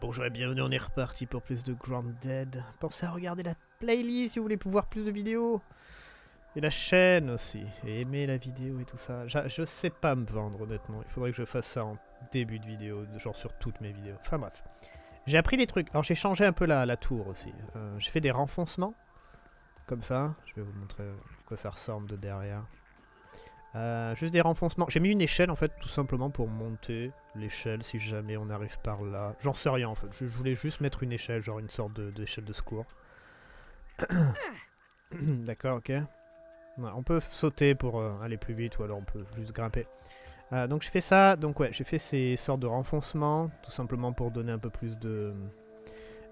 Bonjour et bienvenue, on est reparti pour plus de Grounded. Pensez à regarder la playlist si vous voulez pouvoir plus de vidéos. Et la chaîne aussi. Et aimer la vidéo et tout ça. Je sais pas me vendre honnêtement. Il faudrait que je fasse ça en début de vidéo, genre sur toutes mes vidéos. Enfin bref. J'ai appris des trucs. Alors j'ai changé un peu la tour aussi. J'ai fait des renfoncements. Comme ça. Je vais vous montrer à quoi ça ressemble de derrière. Juste des renfoncements. J'ai mis une échelle en fait, tout simplement pour monter l'échelle si jamais on arrive par là. J'en sais rien en fait, je voulais juste mettre une échelle, genre une sorte d'échelle de secours. D'accord, ok. Ouais, on peut sauter pour aller plus vite ou alors on peut juste grimper. Donc je fais ça, donc ouais, j'ai fait ces sortes de renfoncements, tout simplement pour donner un peu plus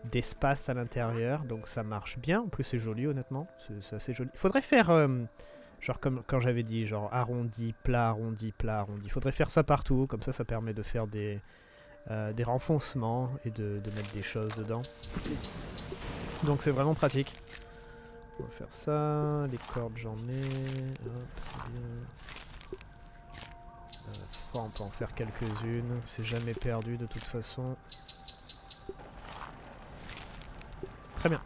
d'espace à l'intérieur. Donc ça marche bien, en plus c'est joli honnêtement, c'est assez joli. Il faudrait faire... genre comme quand j'avais dit, genre arrondi, plat, arrondi, plat, arrondi. Il faudrait faire ça partout, comme ça permet de faire des renfoncements et de mettre des choses dedans. Donc c'est vraiment pratique. On va faire ça, les cordes j'en mets, hop, c'est bien. On peut en faire quelques-unes, c'est jamais perdu de toute façon. Très bien.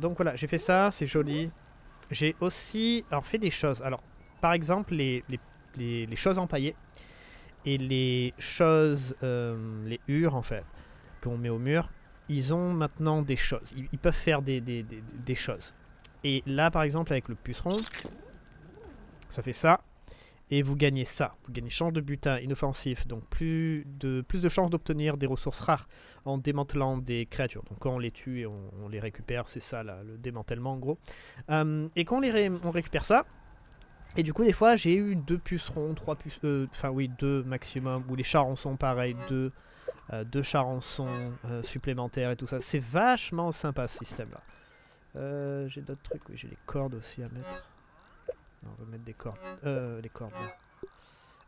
Donc voilà, j'ai fait ça, c'est joli. J'ai aussi fait des choses. Alors, par exemple, les choses empaillées et les choses, les hurs en fait, qu'on met au mur, ils ont maintenant des choses. Ils peuvent faire des choses. Et là, par exemple, avec le puceron, ça fait ça. Et vous gagnez ça. Vous gagnez chance de butin inoffensif. Donc plus de chances d'obtenir des ressources rares en démantelant des créatures. Donc quand on les tue et on les récupère, c'est ça là, le démantèlement en gros. Et quand on récupère ça, et du coup des fois j'ai eu 2 pucerons, 3 pucerons, enfin oui 2 maximum, ou les charançons pareil, 2 charançons supplémentaires et tout ça. C'est vachement sympa ce système là. J'ai d'autres trucs, oui j'ai les cordes aussi à mettre. On va mettre des cordes. Les cordes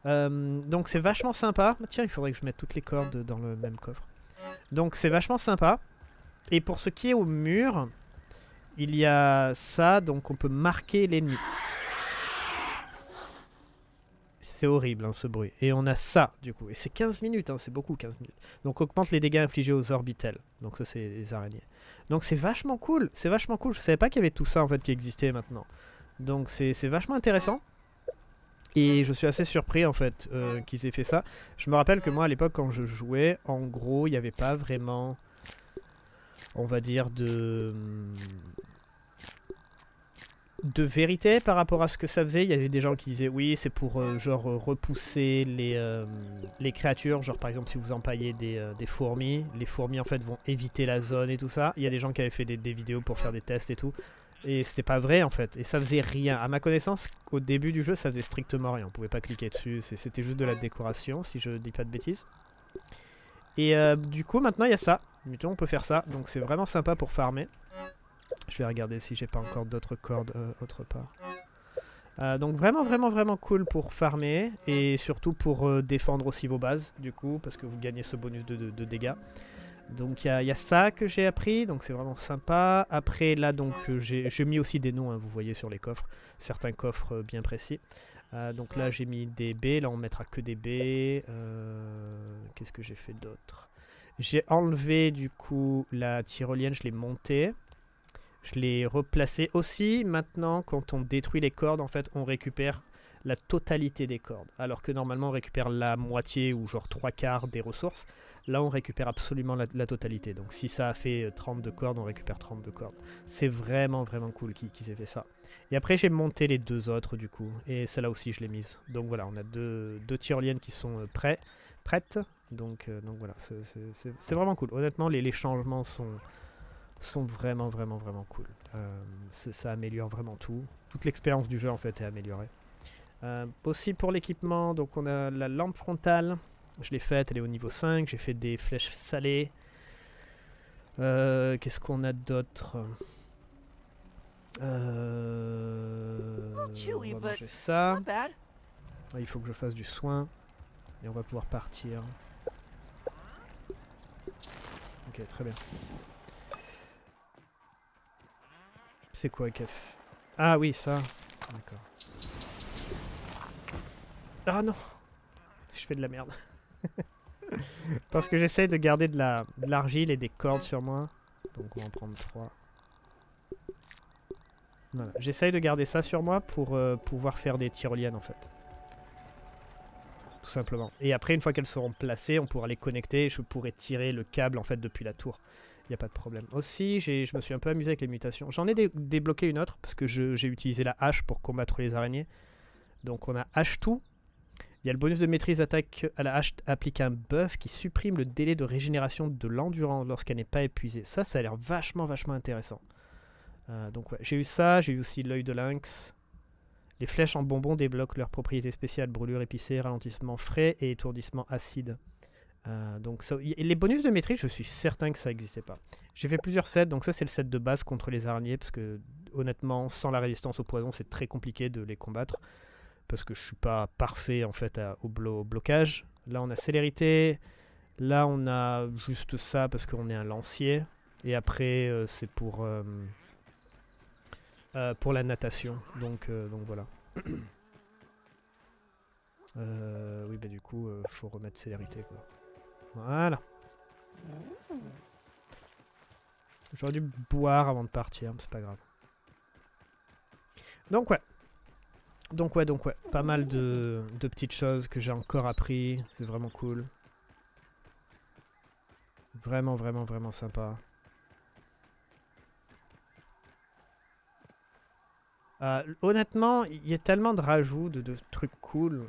là. Donc c'est vachement sympa. Tiens, il faudrait que je mette toutes les cordes dans le même coffre. Donc c'est vachement sympa. Et pour ce qui est au mur, il y a ça. Donc on peut marquer l'ennemi. C'est horrible hein, ce bruit. Et on a ça du coup. Et c'est 15 minutes, hein, c'est beaucoup 15 minutes. Donc augmente les dégâts infligés aux orbitelles. Donc ça c'est les araignées. Donc c'est vachement cool. C'est vachement cool. Je savais pas qu'il y avait tout ça en fait qui existait maintenant. Donc c'est vachement intéressant. Et je suis assez surpris en fait qu'ils aient fait ça. Je me rappelle que moi à l'époque quand je jouais, en gros il n'y avait pas vraiment, on va dire, de vérité par rapport à ce que ça faisait. Il y avait des gens qui disaient oui c'est pour genre repousser les créatures. Genre par exemple si vous empaillez des fourmis, les fourmis en fait vont éviter la zone et tout ça. Il y a des gens qui avaient fait des vidéos pour faire des tests et tout. Et c'était pas vrai en fait, et ça faisait rien. À ma connaissance, au début du jeu, ça faisait strictement rien. On pouvait pas cliquer dessus, c'était juste de la décoration, si je dis pas de bêtises. Et du coup, maintenant il y a ça. On peut faire ça, donc c'est vraiment sympa pour farmer. Je vais regarder si j'ai pas encore d'autres cordes autre part. Donc vraiment cool pour farmer, et surtout pour défendre aussi vos bases, du coup, parce que vous gagnez ce bonus de dégâts. Donc il y a ça que j'ai appris, donc c'est vraiment sympa. Après là donc j'ai mis aussi des noms, hein, vous voyez sur les coffres, certains coffres bien précis. Donc là j'ai mis des baies, là on mettra que des baies. Qu'est-ce que j'ai fait d'autre? J'ai enlevé du coup la tyrolienne, je l'ai montée. Je l'ai replacée aussi. Maintenant quand on détruit les cordes en fait on récupère la totalité des cordes. Alors que normalement on récupère la moitié ou genre 3/4 des ressources. Là on récupère absolument la totalité. Donc si ça a fait 32 cordes, on récupère 32 cordes. C'est vraiment cool qu'ils aient fait ça. Et après j'ai monté les 2 autres du coup. Et celle-là aussi je l'ai mise. Donc voilà, on a 2 tyroliennes qui sont prêtes. Donc voilà, c'est vraiment cool. Honnêtement les changements sont vraiment cool. Ça améliore vraiment tout. Toute l'expérience du jeu en fait est améliorée. Aussi pour l'équipement, donc on a la lampe frontale, je l'ai faite, elle est au niveau 5, j'ai fait des flèches salées. Qu'est-ce qu'on a d'autre? On va manger ça. Il faut que je fasse du soin et on va pouvoir partir. Ok, très bien. C'est quoi Kef? Ah oui, ça. D'accord. Ah non, je fais de la merde. Parce que j'essaye de garder de l'argile et des cordes sur moi. Donc on va en prendre 3. Voilà, j'essaye de garder ça sur moi pour pouvoir faire des tyroliennes en fait. Tout simplement. Et après, une fois qu'elles seront placées, on pourra les connecter et je pourrai tirer le câble en fait depuis la tour. Il n'y a pas de problème. Aussi, je me suis un peu amusé avec les mutations. J'en ai débloqué une autre parce que j'ai utilisé la hache pour combattre les araignées. Donc on a hache tout. Il y a le bonus de maîtrise attaque à la hache applique un buff qui supprime le délai de régénération de l'endurance lorsqu'elle n'est pas épuisée. Ça, ça a l'air vachement intéressant. Donc ouais, j'ai eu ça, j'ai eu aussi l'œil de lynx. Les flèches en bonbons débloquent leurs propriétés spéciales, brûlure épicée, ralentissement frais et étourdissement acide. Donc ça, les bonus de maîtrise, je suis certain que ça n'existait pas. J'ai fait plusieurs sets, donc ça c'est le set de base contre les araignées, parce que honnêtement, sans la résistance au poison, c'est très compliqué de les combattre. Parce que je suis pas parfait en fait au blocage. Là on a célérité, là on a juste ça parce qu'on est un lancier. Et après c'est pour la natation. Donc voilà. Oui bah du coup faut remettre célérité quoi. Voilà. J'aurais dû boire avant de partir, mais c'est pas grave. Donc ouais. Donc ouais, pas mal de petites choses que j'ai encore appris, c'est vraiment cool. Vraiment sympa. Honnêtement, il y a tellement de rajouts, de trucs cool,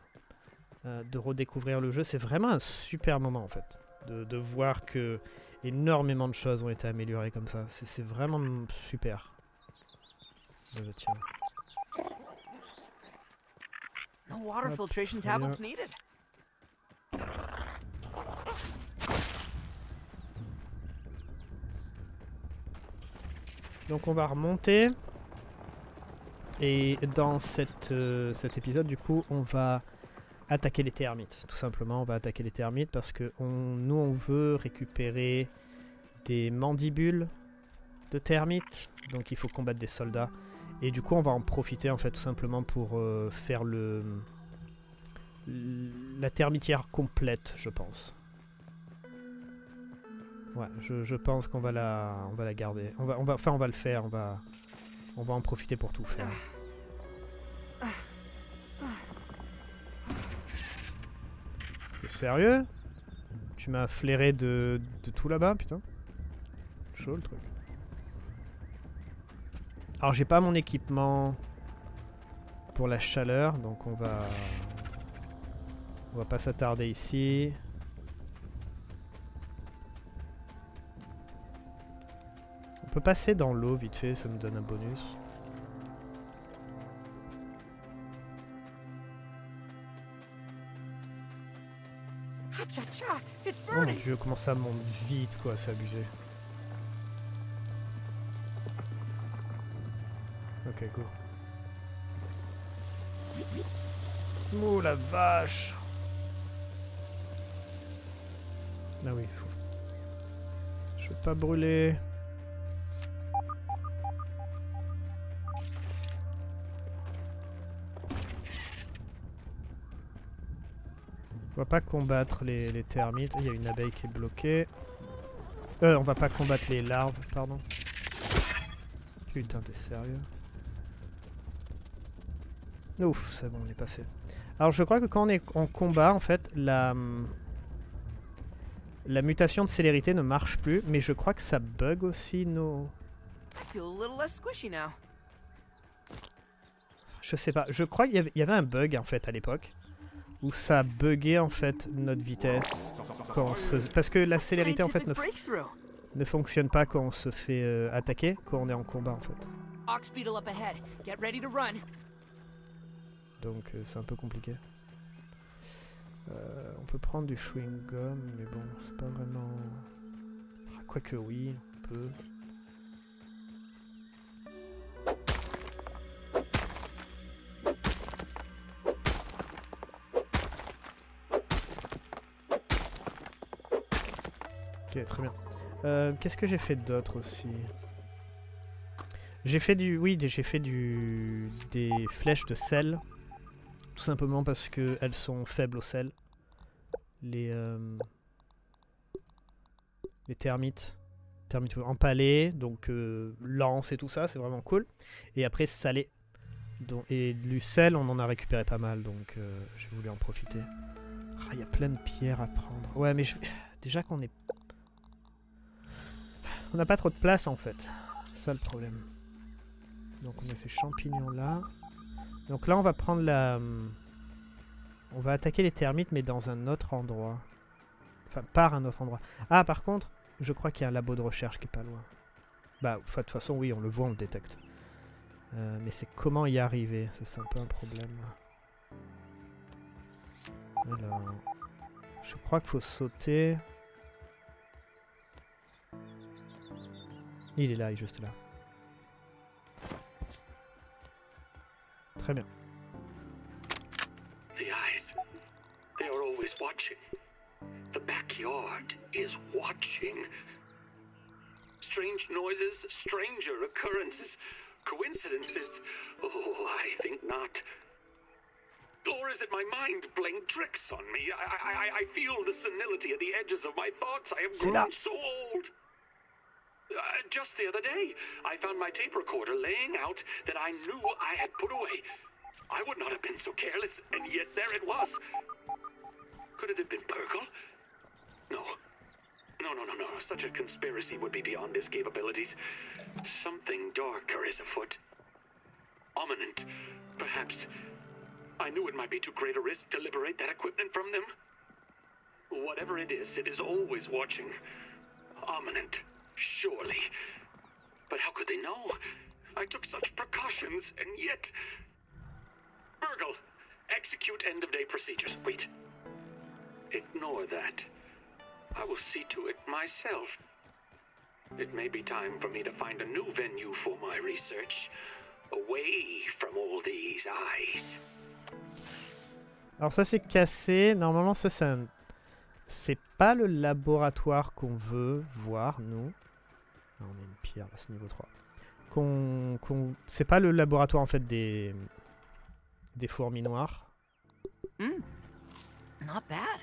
de redécouvrir le jeu. C'est vraiment un super moment en fait, de voir que énormément de choses ont été améliorées comme ça. C'est vraiment super. Je tiens. No water filtration tablets needed. Donc on va remonter et dans cet épisode du coup on va attaquer les termites. Tout simplement on va attaquer les termites parce que nous on veut récupérer des mandibules de termites. Donc il faut combattre des soldats. Et du coup on va en profiter en fait tout simplement pour faire la termitière complète je pense. Ouais, je pense qu'on va la garder. Enfin on va le faire, on va en profiter pour tout faire. T'es sérieux? Tu m'as flairé de tout là-bas putain. Chaud le truc. Alors j'ai pas mon équipement pour la chaleur, donc on va pas s'attarder ici. On peut passer dans l'eau vite fait, ça nous donne un bonus. Oh mon dieu, comment ça monte vite quoi, c'est abusé. Ok, go. Oh la vache! Ah oui, faut... je veux pas brûler. On va pas combattre les termites. Il y a une abeille qui est bloquée. On va pas combattre les larves, pardon. Putain, t'es sérieux? Ouf, c'est bon, on est passé. Alors je crois que quand on est en combat, en fait, la mutation de célérité ne marche plus, mais je crois que ça bug aussi nos... Je sais pas, je crois qu'il y avait un bug en fait à l'époque, où ça buguait en fait notre vitesse quand on se faisait... Parce que la célérité en fait ne fonctionne pas quand on se fait attaquer, quand on est en combat en fait. Donc c'est un peu compliqué. On peut prendre du chewing gum, mais bon, c'est pas vraiment... Quoique oui, on peut... Ok, très bien. Qu'est-ce que j'ai fait d'autre aussi ? J'ai fait des flèches de sel. Tout simplement parce qu'elles sont faibles au sel. les termites. Termites empalées, donc lance et tout ça, c'est vraiment cool. Et après salé. Donc, et du sel, on en a récupéré pas mal, donc j'ai voulu en profiter. Ah, il y a plein de pierres à prendre. Ouais, mais je... déjà qu'on est... On n'a pas trop de place en fait. C'est ça le problème. Donc on a ces champignons là. Donc là on va prendre la... On va attaquer les termites mais dans un autre endroit. Enfin par un autre endroit. Ah par contre, je crois qu'il y a un labo de recherche qui est pas loin. Bah de toute façon oui, on le voit, on le détecte. Mais c'est comment y arriver, c'est un peu un problème. Alors, je crois qu'il faut sauter. Il est là, il est juste là. Très bien. The eyes, they are always watching. The backyard is watching. Strange noises, stranger occurrences, coincidences. Oh, I think not. Or is it my mind playing tricks on me? I feel the senility at the edges of my thoughts. I have grown so old. Just the other day, I found my tape recorder laying out that I knew I had put away. I would not have been so careless, and yet there it was. Could it have been Burgle? No. No. Such a conspiracy would be beyond his capabilities. Something darker is afoot. Ominent, perhaps. I knew it might be too great a risk to liberate that equipment from them. Whatever it is always watching. Ominent. Surely. But how could they know? I took such precautions, and yet... Burgle, execute end-of-day procedures. Wait. Ignore that. I will see to it myself. It may be time for me to find a new venue for my research. Away from all these eyes. Alors ça c'est cassé. Normalement ça c'est un... C'est pas le laboratoire qu'on veut voir, nous. Ah, on a une pierre, là, c'est niveau 3. C'est pas le laboratoire, en fait, des fourmis noires. Not bad.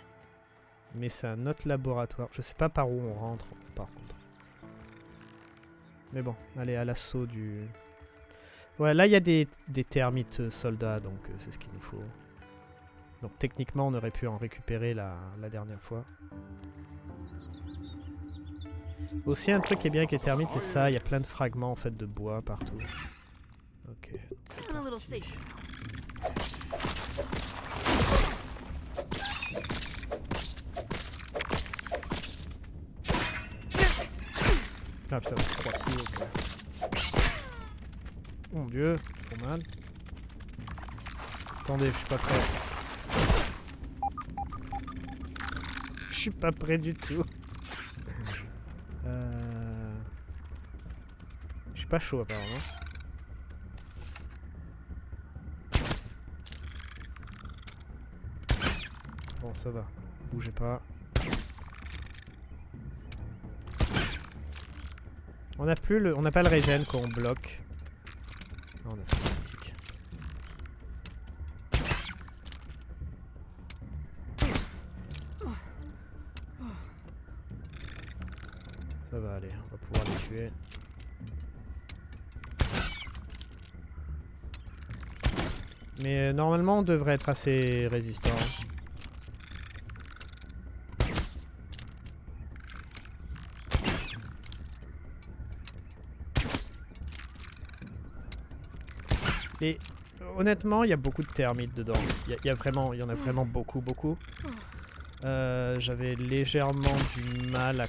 Mais c'est un autre laboratoire. Je sais pas par où on rentre, par contre. Mais bon, allez, à l'assaut du... Ouais, là, il y a des termites soldats, donc c'est ce qu'il nous faut. Donc techniquement on aurait pu en récupérer la dernière fois. Aussi un truc qui est bien avec les termites c'est ça, il y a plein de fragments en fait de bois partout. Ok. Ah putain, c'est 3 coups. Mon dieu, trop mal. Attendez, je suis pas prêt. Je suis pas prêt du tout. Je suis pas chaud apparemment. Bon ça va, bougez pas. On n'a plus le, on n'a pas le régène quand on bloque. Non, on a fait le tic. Ça va aller, on va pouvoir les tuer. Mais normalement on devrait être assez résistant. Et honnêtement il y a beaucoup de termites dedans. Il y en a vraiment beaucoup. J'avais légèrement du mal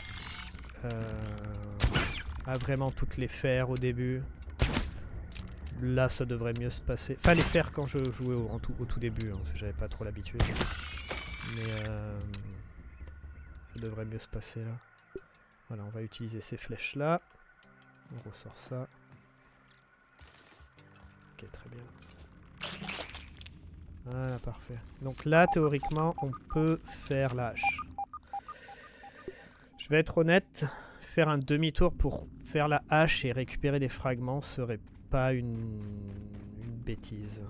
à vraiment toutes les faire au début. Là ça devrait mieux se passer. Enfin les faire quand je jouais au tout début, hein, parce que j'avais pas trop l'habitude. Mais ça devrait mieux se passer là. Voilà, on va utiliser ces flèches là. On ressort ça. Ok, très bien. Voilà, parfait. Donc là théoriquement on peut faire la hache. Je vais être honnête, faire un demi-tour pour faire la hache et récupérer des fragments serait pas une bêtise.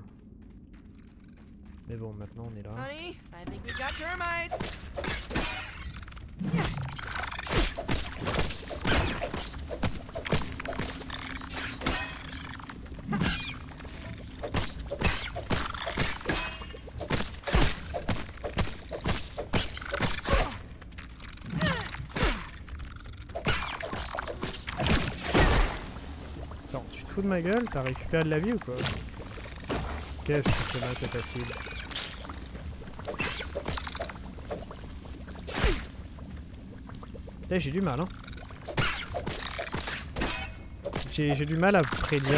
Mais bon, maintenant on est là. fous de ma gueule? T'as récupéré de la vie ou quoi? Qu'est-ce que c'est mal cet acide? J'ai du mal, hein. J'ai du mal à prédire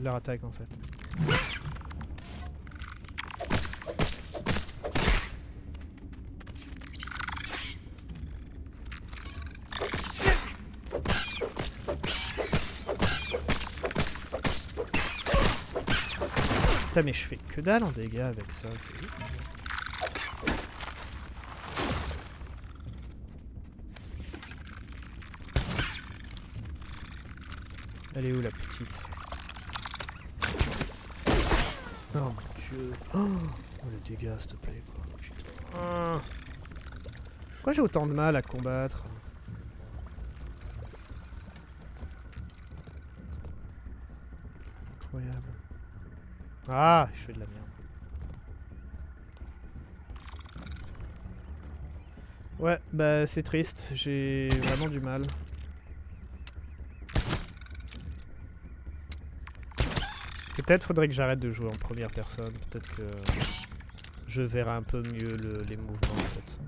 leur attaque, en fait. Putain, mais je fais que dalle en dégâts avec ça, c'est... Elle est où la petite? Oh mon dieu. Oh le dégât s'il te plaît quoi. Putain. Pourquoi j'ai autant de mal à combattre? Incroyable. Ah je fais de la merde. Ouais bah c'est triste. J'ai vraiment du mal. Peut-être faudrait que j'arrête de jouer en première personne, peut-être que je verrai un peu mieux les mouvements en fait.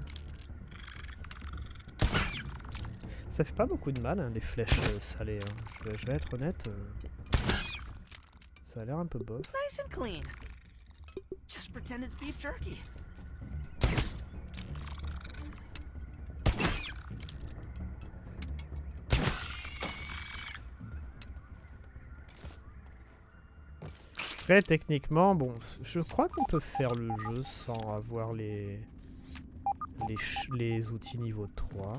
Ça fait pas beaucoup de mal hein, les flèches salées, hein. Je vais être honnête, ça a l'air un peu bof. Après, techniquement, bon, je crois qu'on peut faire le jeu sans avoir les outils niveau 3.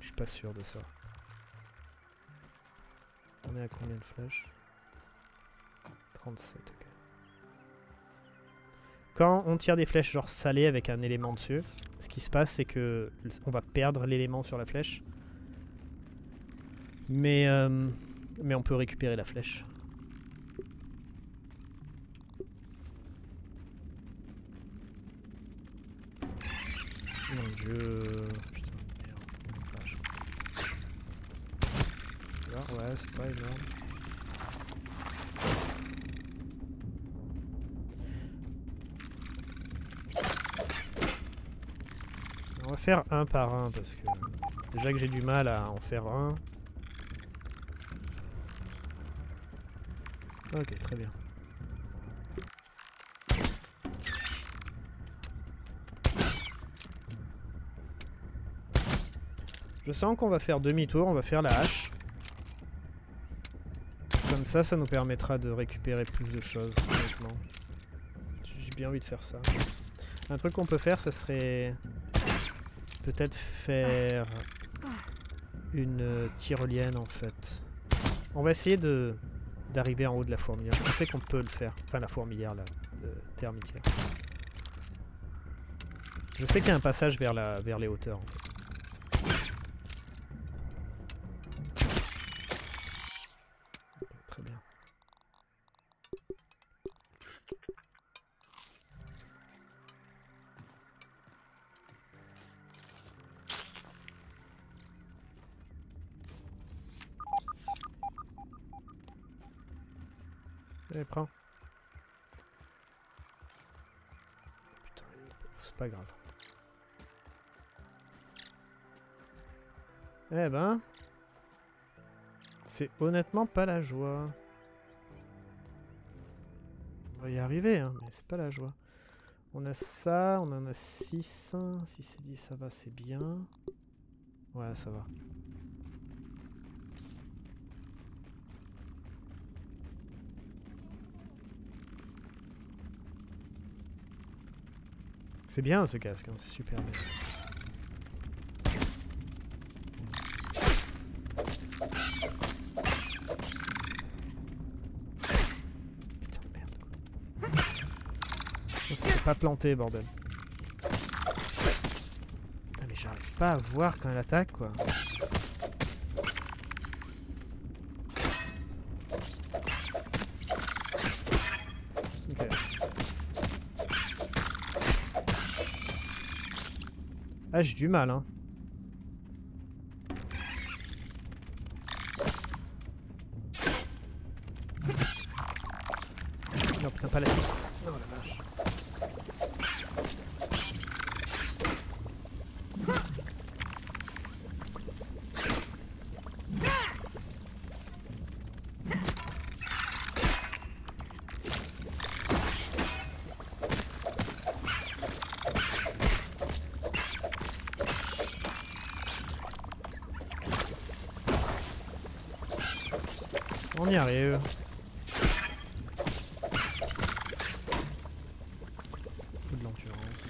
Je suis pas sûr de ça. On est à combien de flèches? 37, ok. Quand on tire des flèches genre salées avec un élément dessus, ce qui se passe c'est que on va perdre l'élément sur la flèche. Mais on peut récupérer la flèche. Putain de merde. Alors ouais, c'est pas énorme. On va faire un par un parce que déjà que j'ai du mal à en faire un. Ok, très bien. Je sens qu'on va faire demi-tour, on va faire la hache. Comme ça, ça nous permettra de récupérer plus de choses, honnêtement. J'ai bien envie de faire ça. Un truc qu'on peut faire, ça serait... peut-être faire... une tyrolienne, en fait. On va essayer de... d'arriver en haut de la fourmilière. Je sais qu'on peut le faire. Enfin, la fourmilière, là. Termitière. Je sais qu'il y a un passage vers les hauteurs, en fait. Allez, prends. Putain, c'est pas grave. Eh ben... c'est honnêtement pas la joie. On va y arriver, hein, mais c'est pas la joie. On a ça, on en a 6. Si c'est dit ça va, c'est bien. Ouais, ça va. C'est bien ce casque, hein, c'est super bien. Putain de merde quoi. On s'est pas planté bordel. Putain mais j'arrive pas à voir quand elle attaque quoi. Ah, j'ai du mal, hein. putain, pas l'acier. Oh la vache. On y arrive. Coup de l'endurance.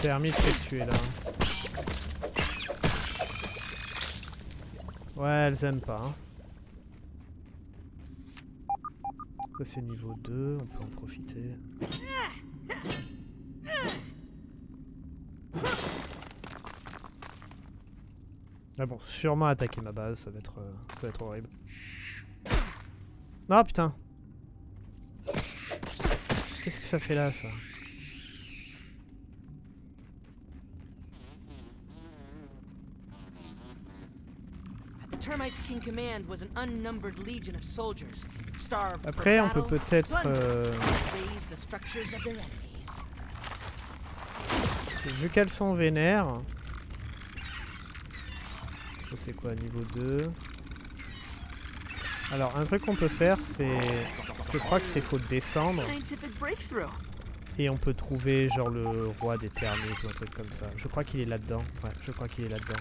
Permis de s'effectuer là. Ouais, elles aiment pas. Hein. Ça c'est niveau 2, on peut en profiter. Ah bon, sûrement attaquer ma base, ça va être horrible. Ah putain! Qu'est-ce que ça fait là, ça? Après, on peut peut-être vu qu'elles sont vénères. C'est quoi, niveau 2? Alors, un truc qu'on peut faire, c'est... Je crois que c'est faut descendre. Et on peut trouver, genre, le roi des termites ou un truc comme ça. Je crois qu'il est là-dedans. Ouais, je crois qu'il est là-dedans.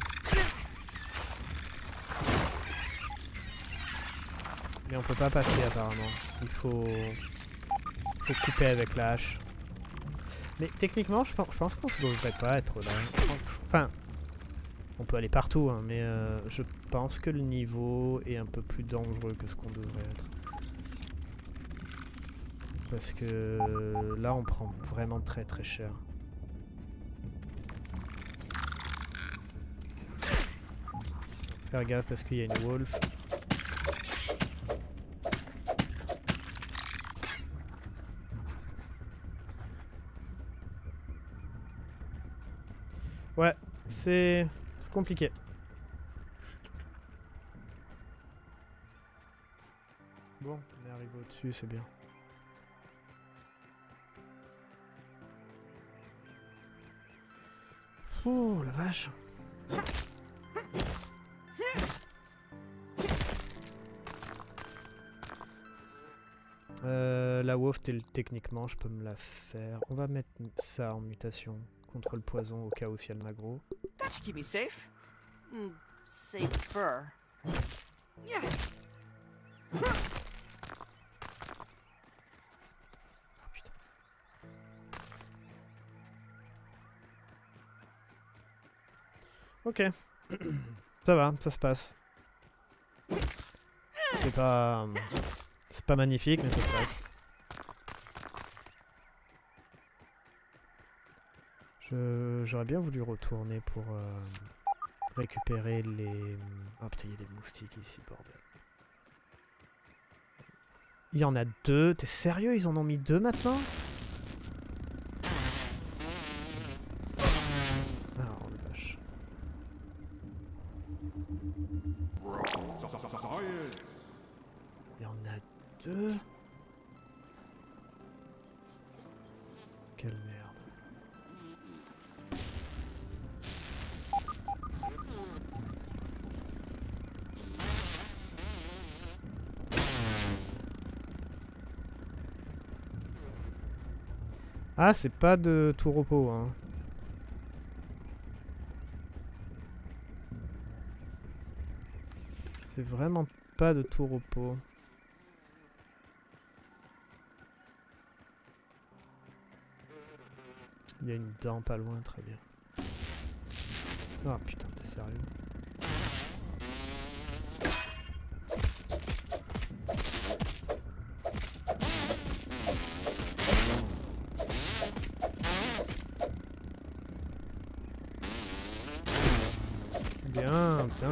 Mais on peut pas passer, apparemment. Il faut... faut couper avec la hache. Mais techniquement, je pense qu'on ne devrait pas être là. Enfin... on peut aller partout, hein, mais je pense que le niveau est un peu plus dangereux que ce qu'on devrait être. Parce que là, on prend vraiment très très cher. Faut faire gaffe parce qu'il y a une wolf. Ouais, c'est... compliqué. Bon, on est arrivé au-dessus, c'est bien. Oh la vache. La wolf, techniquement, je peux me la faire. On va mettre ça en mutation. Contre le poison au cas où si elle m'aggro. Ok, ça va, ça se passe. C'est pas magnifique, mais ça se passe. J'aurais bien voulu retourner pour récupérer les... Ah putain, il y a des moustiques ici, bordel. Il y en a 2. T'es sérieux? Ils en ont mis 2 maintenant? Ah, oh la vache. Il y en a 2. Quelle merde. Ah, c'est pas de tout repos, hein. C'est vraiment pas de tout repos. Il y a une dent pas loin, très bien. Ah putain, t'es sérieux?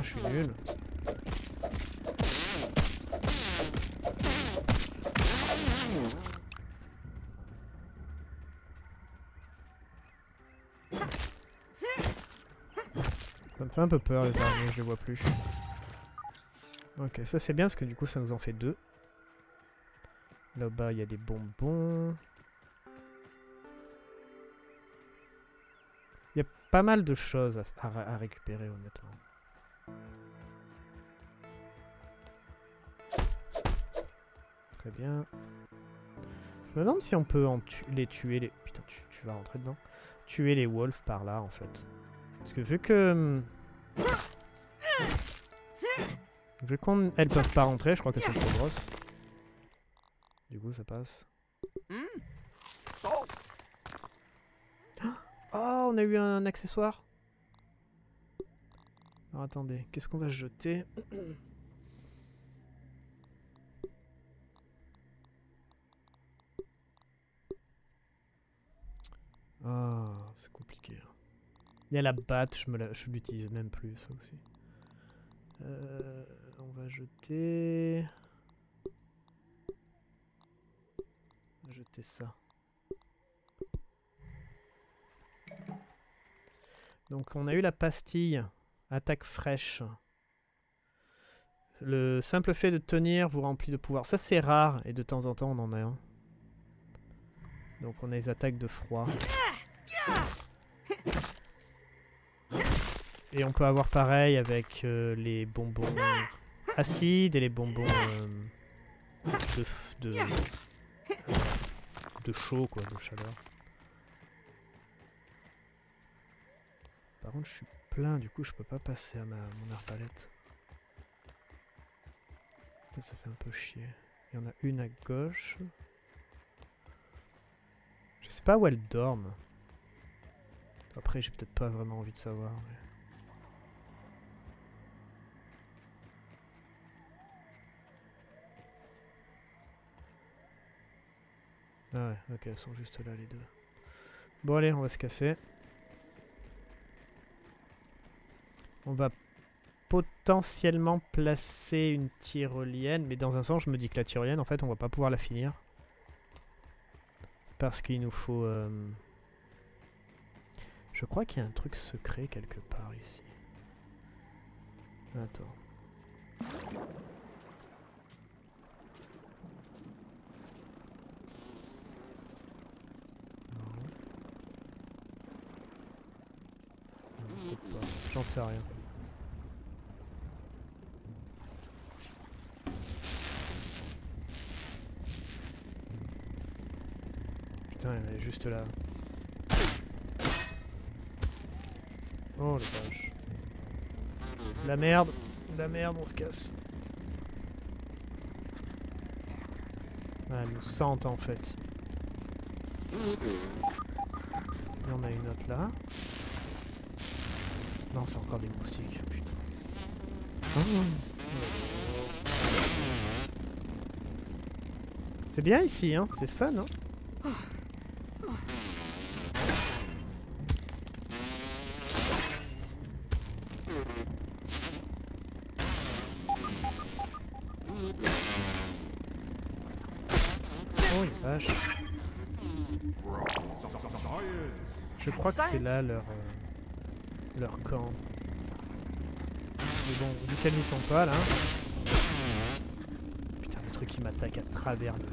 Je suis nul. me fait un peu peur les araignées, je les vois plus. Ok, ça c'est bien parce que du coup ça nous en fait deux. Là-bas il y a des bonbons. Il y a pas mal de choses à récupérer honnêtement. Très bien. Je me demande si on peut en tuer les... Putain, tu vas rentrer dedans. Tuer les wolves par là en fait. Parce que vu que... Vu qu'elles peuvent pas rentrer, je crois qu'elles sont trop grosses. Du coup ça passe. Oh, on a eu un accessoire. Alors attendez, qu'est-ce qu'on va jeter? Ah, c'est compliqué. Il y a la batte, je l'utilise même plus, ça aussi. On va jeter... On va jeter ça. Donc on a eu la pastille, attaque fraîche. Le simple fait de tenir vous remplit de pouvoir. Ça c'est rare, et de temps en temps on en a un. Donc on a les attaques de froid. Et on peut avoir pareil avec les bonbons acides et les bonbons de chaud quoi, de chaleur. Par contre je suis plein, du coup je peux pas passer à mon arbalète. Putain, ça fait un peu chier. Il y en a une à gauche. Je sais pas où elles dorment. Après j'ai peut-être pas vraiment envie de savoir. Mais... Ah ouais, ok, elles sont juste là les deux. Bon allez, on va se casser. On va potentiellement placer une tyrolienne, mais dans un sens je me dis que la tyrolienne en fait on va pas pouvoir la finir. Parce qu'il nous faut... Je crois qu'il y a un truc secret quelque part ici. Attends. J'en sais rien. Putain, elle est juste là. Oh la vache. La merde, on se casse. Ah, elle nous sente en fait. Et on a une autre là. Non, c'est encore des moustiques, putain. C'est bien ici, hein, c'est fun, hein. Oh, les vaches. Je crois que c'est là leur camp. Mais bon, vu qu'elles n'y sont pas là. Putain, le truc qui m'attaque à travers le...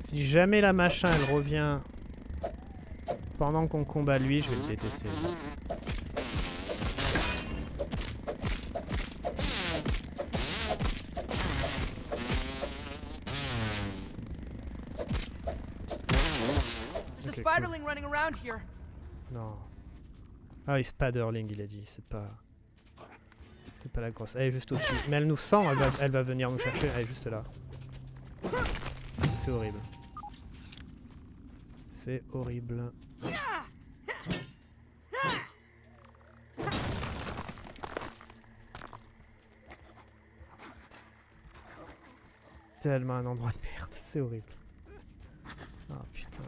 Si jamais la machin elle revient pendant qu'on combat lui, je vais le détester. Non. Ah oui, Spiderling il a dit, c'est pas la grosse. Elle est juste au-dessus. Mais elle nous sent, elle va venir nous chercher, elle est juste là. C'est horrible. C'est horrible. Tellement un endroit de merde, c'est horrible. Oh putain,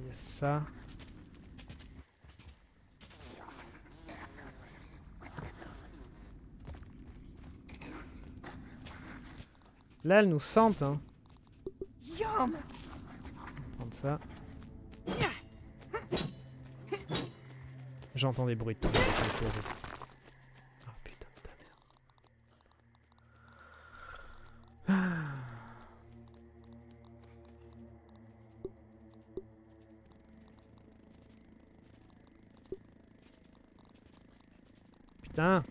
il y a ça. Là, elles nous sentent, hein. On va prendre ça. J'entends des bruits de tout. Oh putain de ta mère. Ah. Putain.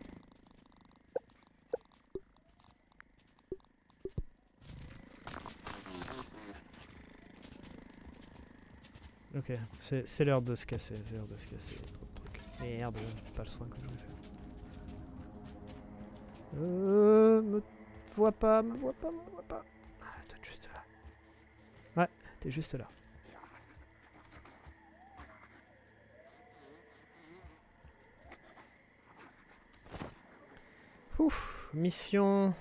Ok, c'est l'heure de se casser, c'est l'heure de se casser. Merde, c'est pas le soin que je voulais faire. Me vois pas, me vois pas, me vois pas. Ah, t'es juste là. Ouais, t'es juste là. Ouf, mission...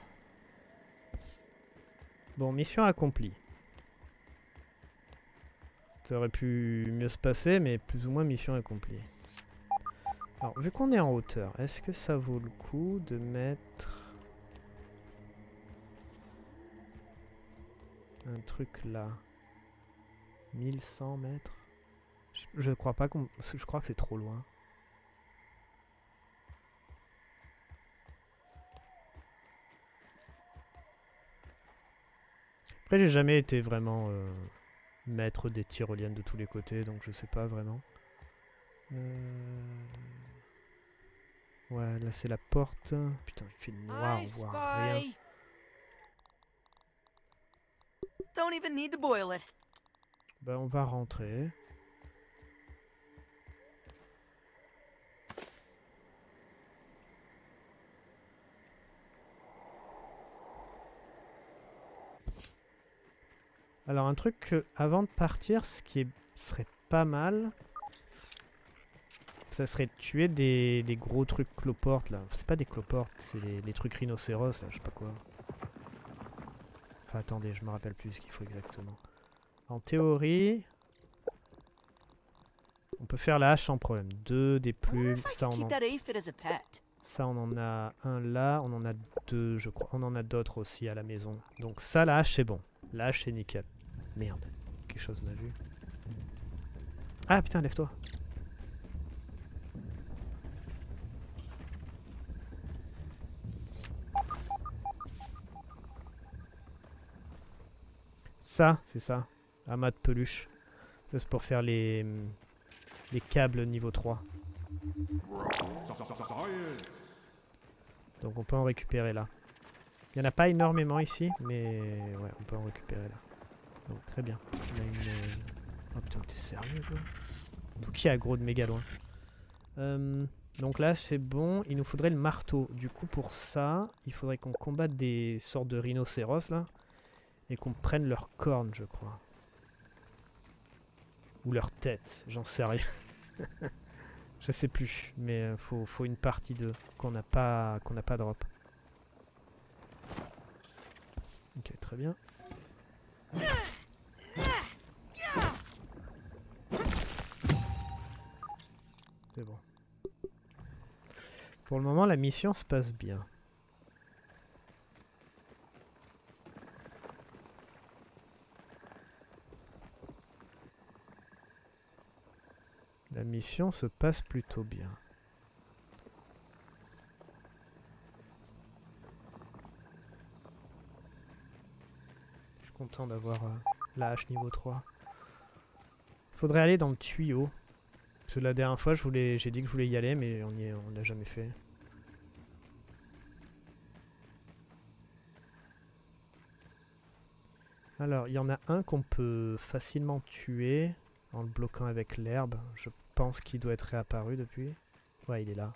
Bon, mission accomplie. Ça aurait pu mieux se passer, mais plus ou moins mission accomplie. Alors, vu qu'on est en hauteur, est-ce que ça vaut le coup de mettre un truc là, 1100 mètres? Je crois pas qu'on... Je crois que c'est trop loin. Après, j'ai jamais été vraiment maître des tyroliennes de tous les côtés, donc je sais pas vraiment. Ouais, là c'est la porte. Putain, il fait noir, on voit rien. Bah, on va rentrer. Alors, un truc que, avant de partir, ce qui serait pas mal, ça serait de tuer des gros trucs cloportes là. C'est pas des cloportes, c'est les trucs rhinocéros là, je sais pas quoi. Enfin attendez, je me rappelle plus ce qu'il faut exactement. En théorie, on peut faire la hache sans problème. Deux, des plumes, ça on en a un là, on en a deux je crois. On en a d'autres aussi à la maison. Donc ça la hache c'est bon, la hache c'est nickel. Merde, quelque chose m'a vu. Ah putain, lève-toi. Ça, c'est ça, amas de peluche. C'est pour faire les câbles niveau 3. Donc on peut en récupérer là. Il n'y en a pas énormément ici, mais ouais, on peut en récupérer là. Donc très bien. On a une... Oh putain, t'es sérieux quoi? Tout qui a gros de méga loin. Donc là, c'est bon. Il nous faudrait le marteau. Du coup, pour ça, il faudrait qu'on combatte des sortes de rhinocéros là. Et qu'on prenne leurs cornes, je crois. Ou leur tête, j'en sais rien. Je sais plus, mais faut une partie d'eux qu'on n'a pas drop. Ok, très bien. C'est bon. Pour le moment, la mission se passe bien. La mission se passe plutôt bien. Je suis content d'avoir la hache niveau 3. Faudrait aller dans le tuyau. Parce que la dernière fois, j'ai dit que je voulais y aller, mais on l'a jamais fait. Alors, il y en a un qu'on peut facilement tuer en le bloquant avec l'herbe. Je pense qu'il doit être réapparu depuis. Ouais, il est là.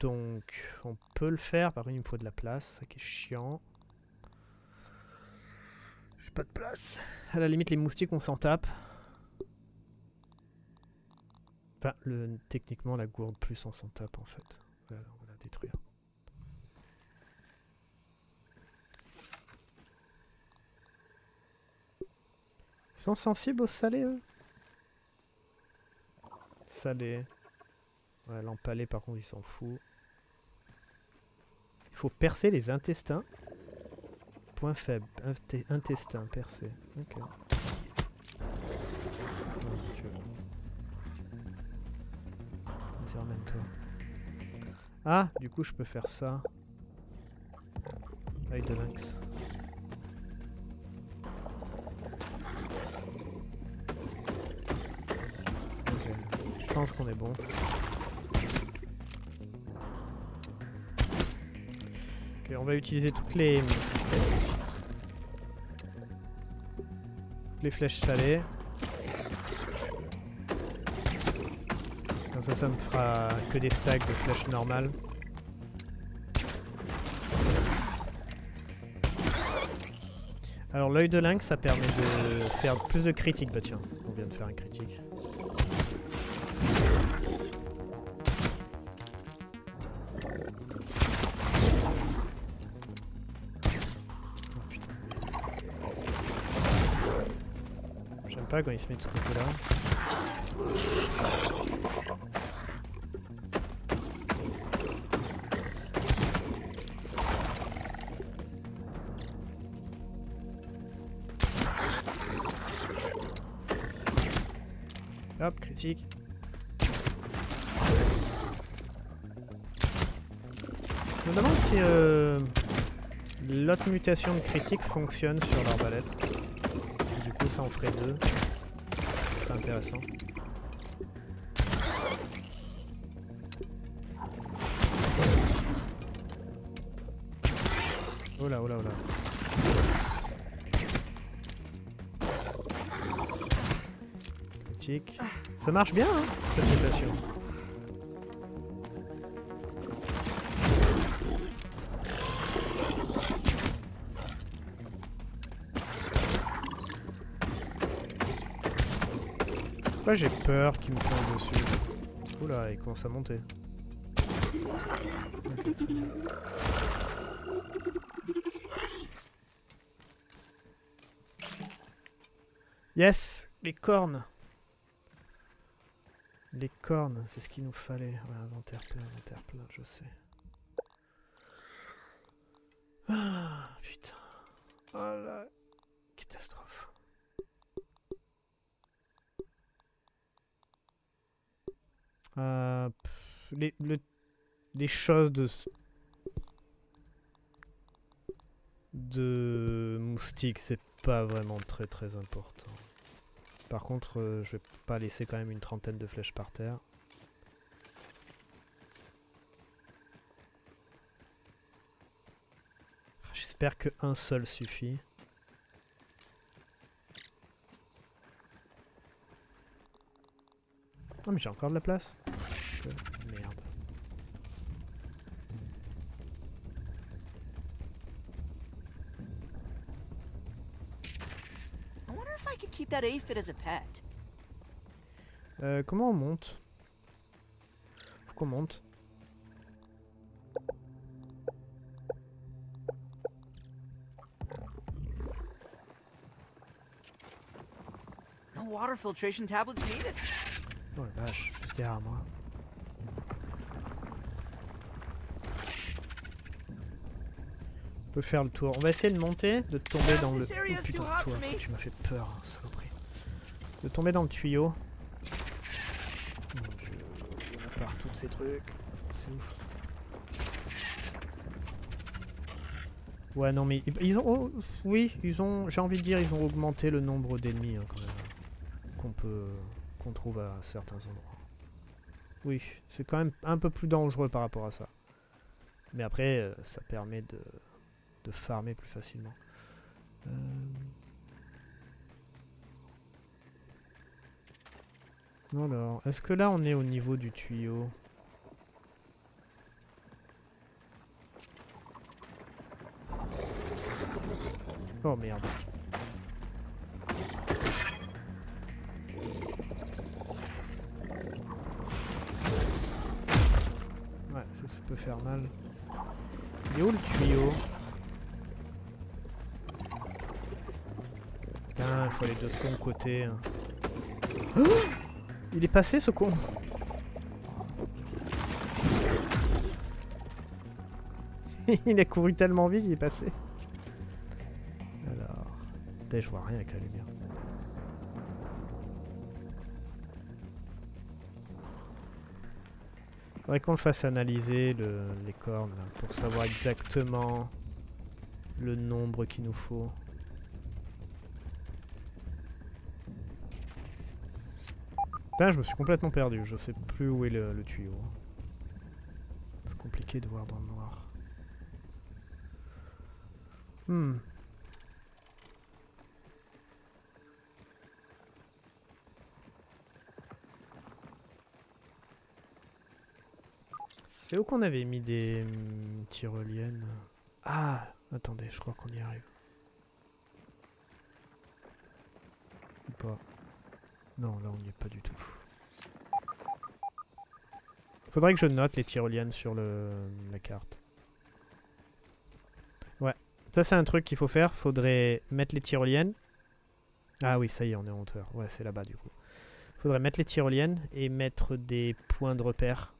Donc, on peut le faire. Par contre, il me faut de la place. Ça qui est chiant. J'ai pas de place. À la limite, les moustiques, on s'en tape. Enfin, techniquement, la gourde plus, on s'en tape, en fait. Voilà, on va la détruire. Ils sont sensibles au salé, eux? Salé. Ouais, l'empalé, par contre, ils s'en foutent. Il faut percer les intestins Point faible, intestin percé. Okay. Vas-y, ramène-toi. Ah, du coup, je peux faire ça. Œil de lynx. Okay. Je pense qu'on est bon. Ok, on va utiliser toutes les flèches salées. Comme ça, ça me fera que des stacks de flèches normales. Alors l'œil de lynx, ça permet de faire plus de critiques. Bah tiens, on vient de faire un critique. Quand il se met de ce côté-là. Hop, critique. Je me demande si l'autre mutation de critique fonctionne sur l'arbalète. Du coup, ça en ferait deux. Intéressant. Oh là, oh là, oh là. Critique. Ça marche bien, hein, cette mutation. Pourquoi j'ai peur qu'il me fonde dessus? Oula, il commence à monter. Yes! Les cornes! Les cornes, c'est ce qu'il nous fallait. Ouais, inventaire plein, je sais. Ah, putain. Oh la catastrophe. Les choses de moustiques, c'est pas vraiment très important. Par contre, je vais pas laisser quand même une trentaine de flèches par terre. J'espère que un seul suffit. Ah mais j'ai encore de la place. Merde. Comment on monte? Faut qu'on monte. No water filtration tablets needed. Oh la vache, je suis derrière moi. On peut faire le tour. On va essayer de monter, de tomber dans le... Oh putain, toi, tu m'as fait peur, hein, saloperie. De tomber dans le tuyau. Je pars tous ces trucs. C'est ouf. Ouais, non mais... Ils ont... Oh, oui, ils ont... J'ai envie de dire, ils ont augmenté le nombre d'ennemis, hein, quand même. Qu'on peut... qu'on trouve à certains endroits. Oui, c'est quand même un peu plus dangereux par rapport à ça. Mais après, ça permet de farmer plus facilement. Alors, est-ce que là on est au niveau du tuyau? Oh merde. Ça peut faire mal. Il est où le tuyau? Putain, il faut aller de son côté. Oh, il est passé ce con. Il a couru tellement vite, il est passé. portail, je vois rien avec la lumière. Faudrait qu'on le fasse analyser, les cornes, là, pour savoir exactement le nombre qu'il nous faut. Putain, je me suis complètement perdu, je sais plus où est le tuyau. C'est compliqué de voir dans le noir. C'est où qu'on avait mis des tyroliennes? Ah, attendez, je crois qu'on y arrive. Ou pas. Non, là on n'y est pas du tout. Faudrait que je note les tyroliennes sur la carte. Ouais, ça c'est un truc qu'il faut faire, faudrait mettre les tyroliennes. Ah oui, ça y est, on est en hauteur. Ouais, c'est là-bas du coup. Faudrait mettre les tyroliennes et mettre des points de repère.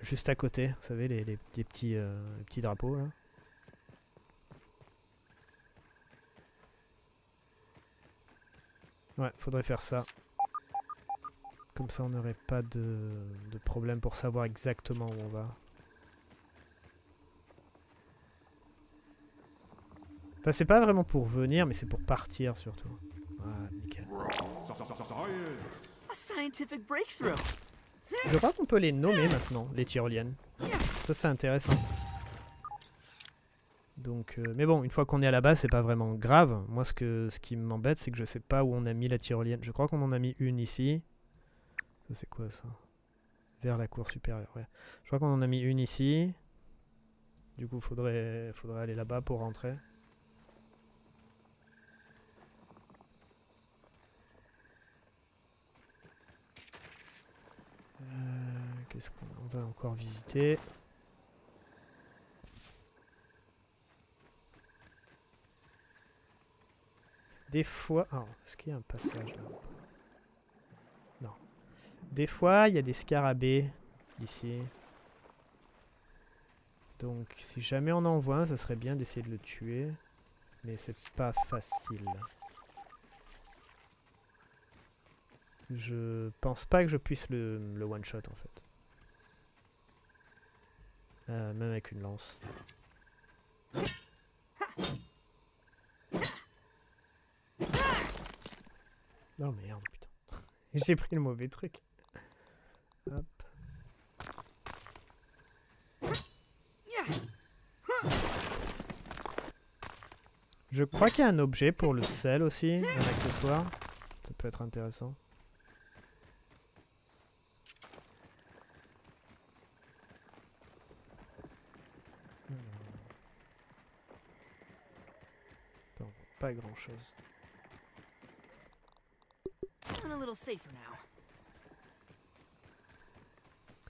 Juste à côté, vous savez, les petits drapeaux là. Ouais, faudrait faire ça. Comme ça, on n'aurait pas de problème pour savoir exactement où on va. Enfin, c'est pas vraiment pour venir, mais c'est pour partir surtout. Ah, nickel. Je crois qu'on peut les nommer maintenant, les tyroliennes. Ça, c'est intéressant. Donc, mais bon, une fois qu'on est à la base, c'est pas vraiment grave. Moi, ce qui m'embête, c'est que je sais pas où on a mis la tyrolienne. Je crois qu'on en a mis une ici. Ça, c'est quoi, ça? Vers la cour supérieure, ouais. Je crois qu'on en a mis une ici. Du coup, faudrait aller là-bas pour rentrer. Qu'est-ce qu'on va encore visiter? Des fois... Ah, est-ce qu'il y a un passage là? Non. Des fois, il y a des scarabées ici. Donc, si jamais on en voit un, ça serait bien d'essayer de le tuer. Mais c'est pas facile. Je pense pas que je puisse le one-shot, en fait. Même avec une lance. Oh merde, putain. J'ai pris le mauvais truc. Hop. Je crois qu'il y a un objet pour le sel aussi, un accessoire. Ça peut être intéressant. Attends, pas grand chose.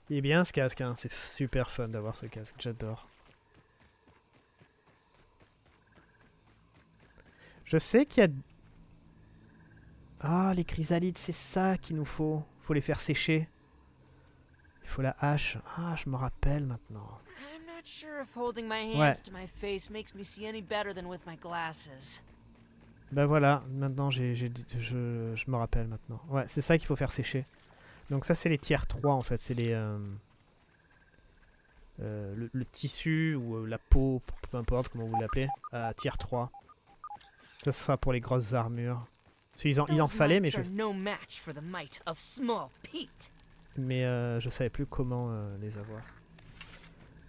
Il est bien ce casque, hein. C'est super fun d'avoir ce casque, j'adore. Je sais qu'il y a... Ah, les chrysalides, c'est ça qu'il nous faut. Faut les faire sécher. Il faut la hache. Ah, je me rappelle maintenant. Ouais. Bah voilà, maintenant je me rappelle maintenant. Ouais, c'est ça qu'il faut faire sécher. Donc ça c'est les tiers 3 en fait, c'est les le tissu ou la peau, peu importe comment vous l'appelez, à tiers 3. Ça sera pour les grosses armures. Il en fallait mais je savais plus comment les avoir.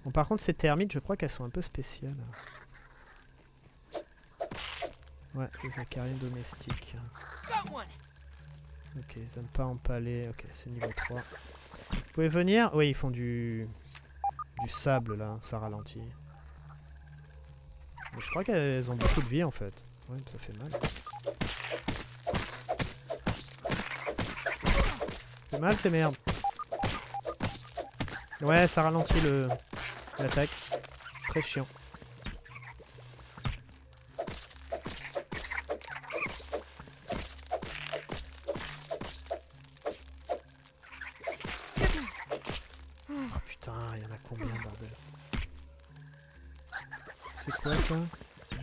Bon, par contre ces termites, je crois qu'elles sont un peu spéciales. Ouais, les acariens domestiques. Ok, ils n'aiment pas empaler. Ok, c'est niveau 3. Vous pouvez venir? Oui, ils font du sable là, ça ralentit. Mais je crois qu'elles ont beaucoup de vie en fait. Ouais, ça fait mal. Ça fait mal ces merdes. Ouais, ça ralentit l'attaque. Très chiant.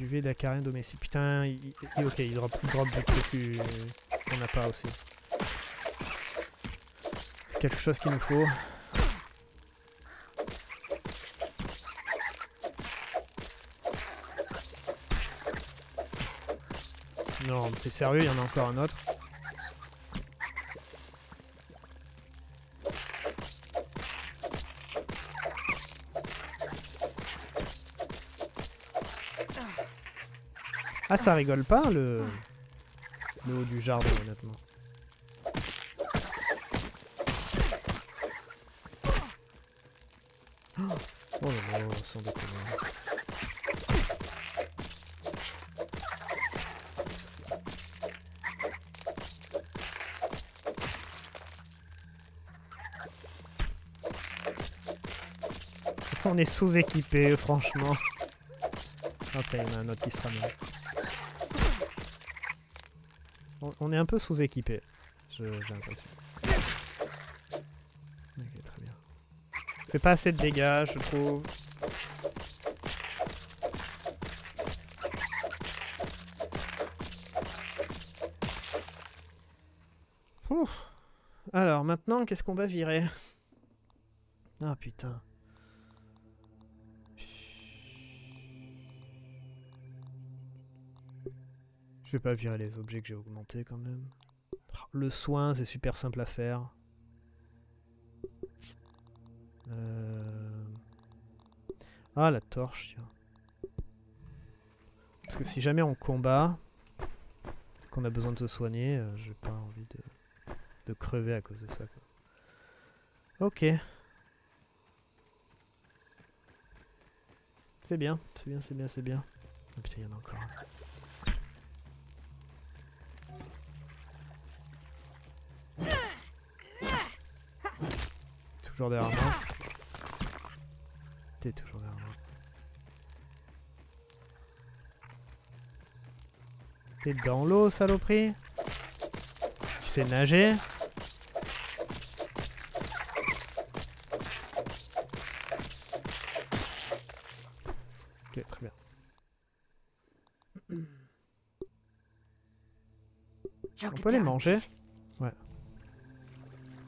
duvet d'acarien domestique. Putain, ok, il drop du truc qu'on n'a pas aussi. Quelque chose qu'il nous faut. Non, t'es sérieux, il y en a encore un autre. Ah, ça rigole pas le haut du jardin, honnêtement. Oh là là, sans déconner. On est sous-équipé, franchement. Hop, il y en a un autre qui se ramène. On est un peu sous-équipé, j'ai l'impression. Ok, très bien. Fait pas assez de dégâts, je trouve. Ouh. Alors maintenant, qu'est-ce qu'on va virer? Ah putain. Je vais pas virer les objets que j'ai augmentés quand même. Le soin, c'est super simple à faire. Ah, la torche, tiens. Parce que si jamais on combat, qu'on a besoin de se soigner, j'ai pas envie de crever à cause de ça, quoi. Ok. C'est bien, c'est bien, c'est bien, c'est bien. Oh putain, il y en a encore un. Derrière moi. T'es toujours derrière moi. T'es dans l'eau, saloperie. Tu sais nager. Ok, très bien. On peut les manger? Ouais.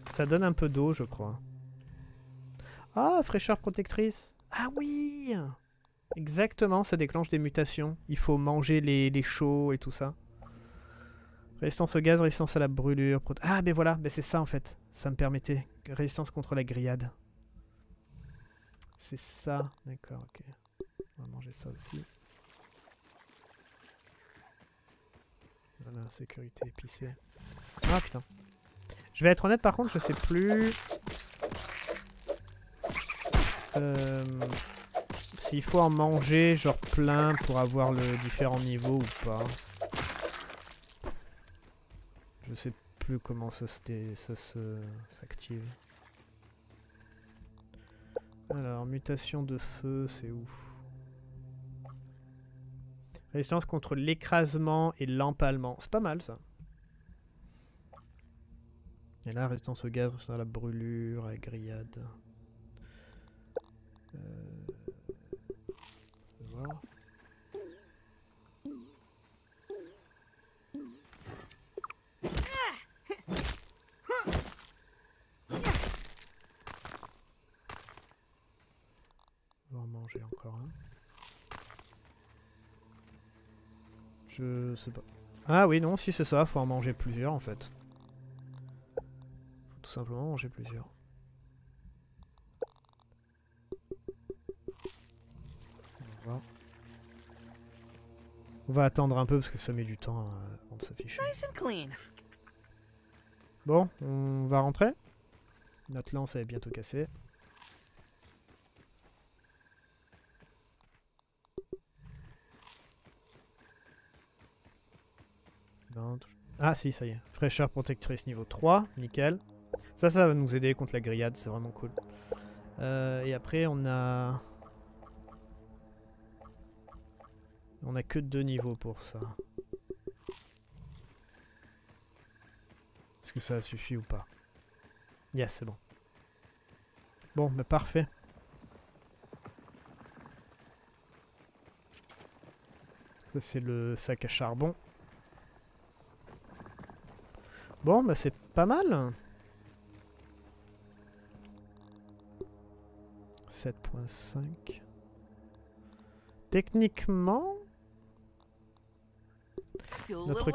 Ça donne un peu d'eau, je crois. Ah, fraîcheur protectrice. Ah oui! Exactement, ça déclenche des mutations. Il faut manger les chaux et tout ça. Résistance au gaz, résistance à la brûlure. Ah, ben voilà, ben c'est ça en fait. Ça me permettait. Résistance contre la grillade. C'est ça. D'accord, ok. On va manger ça aussi. Voilà, sécurité épicée. Ah putain. Je vais être honnête par contre, je sais plus... s'il faut en manger genre plein pour avoir le différent niveau ou pas. Je sais plus comment ça s'active. Alors mutation de feu, c'est ouf. Résistance contre l'écrasement et l'empalement. C'est pas mal ça. Et là résistance au gaz, résistance à la brûlure, à la grillade. Voir. On va en manger encore un. Je sais pas. Ah oui non, si c'est ça, faut en manger plusieurs en fait. Faut tout simplement manger plusieurs. On va attendre un peu parce que ça met du temps avant de s'afficher. Bon, on va rentrer. Notre lance est bientôt cassée. Non, ah si, ça y est. Fraîcheur protectrice niveau 3, nickel. Ça va nous aider contre la grillade, c'est vraiment cool. Et après on a... On a que 2 niveaux pour ça. Est-ce que ça suffit ou pas? Yes, c'est bon. Bon, bah parfait. Ça c'est le sac à charbon. Bon bah c'est pas mal. 7.5. Techniquement... notre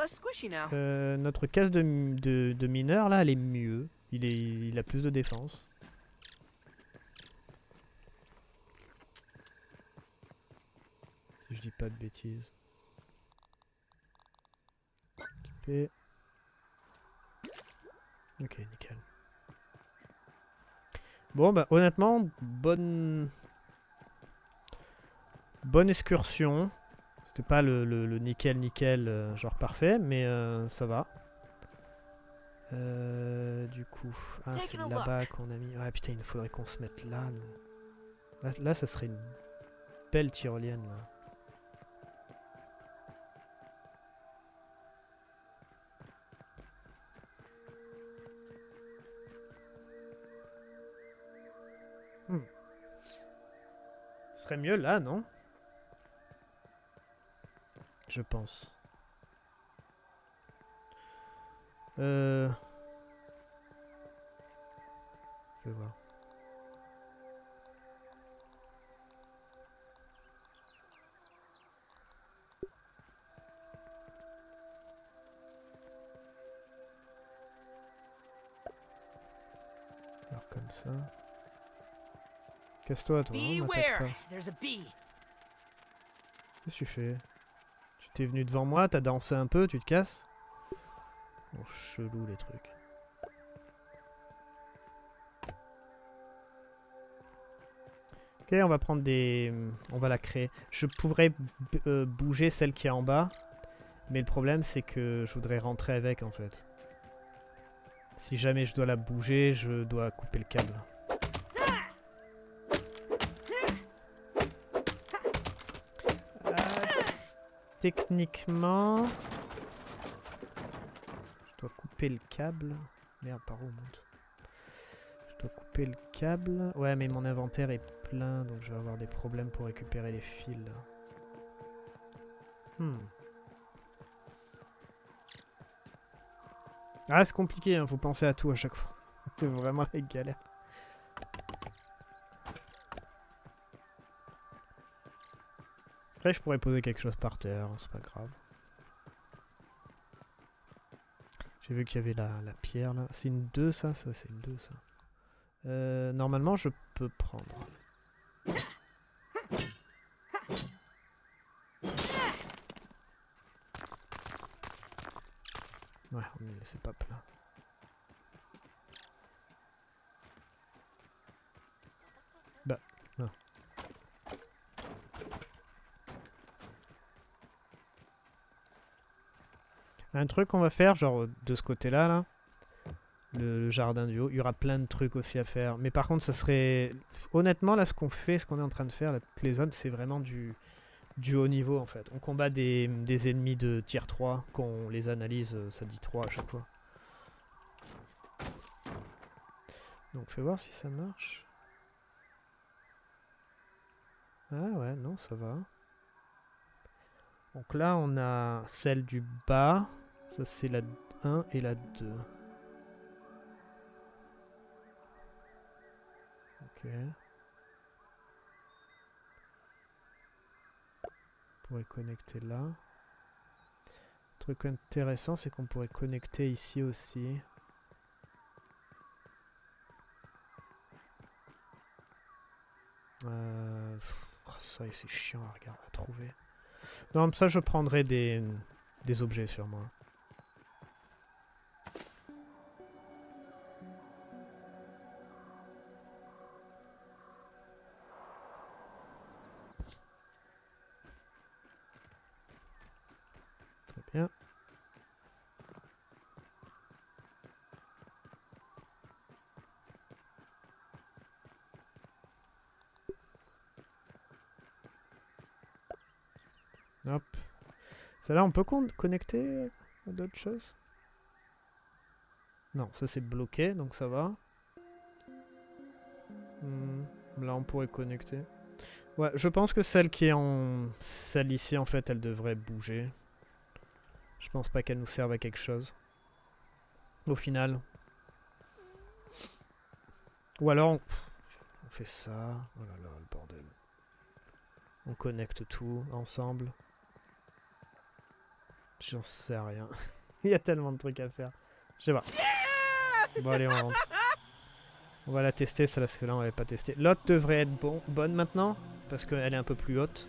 caisse de mineur là elle est mieux. Il a plus de défense. Si je dis pas de bêtises. Équipé. Ok, nickel. Bon bah honnêtement, bonne excursion. C'était pas le nickel genre parfait, mais ça va. Du coup... Ah, c'est là-bas qu'on a mis... Ouais, putain, il faudrait qu'on se mette là, nous. Là, ça serait une belle tyrolienne, là. Ce serait mieux là, non? Je pense. Je vais voir. Alors comme ça. Casse-toi, toi. Hein, qu'est-ce que tu fais? Tu t'es venu devant moi, t'as dansé un peu, tu te casses? Oh, chelou les trucs. Ok, on va prendre des... On va la créer. Je pourrais bouger celle qui est en bas, mais le problème c'est que je voudrais rentrer avec en fait. Si jamais je dois la bouger, je dois couper le câble. Techniquement... Je dois couper le câble. Merde, par où on monte? Je dois couper le câble. Ouais, mais mon inventaire est plein, donc je vais avoir des problèmes pour récupérer les fils. Ah, c'est compliqué, hein, faut penser à tout à chaque fois. C'est vraiment la galère. Après, je pourrais poser quelque chose par terre, c'est pas grave. J'ai vu qu'il y avait la pierre là. C'est une 2 ça, c'est une 2 ça. Normalement je peux prendre. Ouais, on ne laissait pas plein. Bah, non. Un truc qu'on va faire, genre de ce côté-là, là, le jardin du haut, il y aura plein de trucs aussi à faire. Mais par contre, ça serait... Honnêtement, là, ce qu'on est en train de faire, là, toutes les zones, c'est vraiment du haut niveau, en fait. On combat des ennemis de tier 3, qu'on les analyse, ça dit 3 à chaque fois. Donc, fais voir si ça marche. Ah ouais, non, ça va. Donc là, on a celle du bas. Ça, c'est la 1 et la 2. Ok. On pourrait connecter là. Le truc intéressant, c'est qu'on pourrait connecter ici aussi. Ça, c'est chiant à regarder, à trouver. Non, ça je prendrai des objets sur moi. Très bien. Hop. Celle-là, on peut connecter à d'autres choses? Non, ça c'est bloqué, donc ça va. Là, on pourrait connecter. Ouais, je pense que celle qui est en... celle ici, en fait, elle devrait bouger. Je pense pas qu'elle nous serve à quelque chose. Au final. Ou alors, on fait ça. Oh là là, le bordel. On connecte tout ensemble. J'en sais rien. Il y a tellement de trucs à faire. Je sais pas. Bon, allez, on rentre. On va la tester, celle-là, parce que là, on l'avait pas testée. L'autre devrait être bonne maintenant, parce qu'elle est un peu plus haute.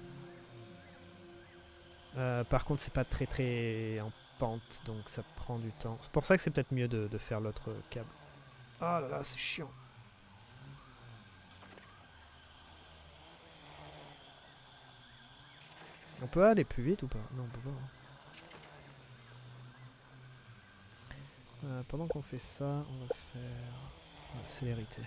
Par contre, c'est pas très en pente, donc ça prend du temps. C'est pour ça que c'est peut-être mieux de faire l'autre câble. Oh là là, c'est chiant. On peut aller plus vite ou pas? Non, on peut pas. Pendant qu'on fait ça, on va faire célérité.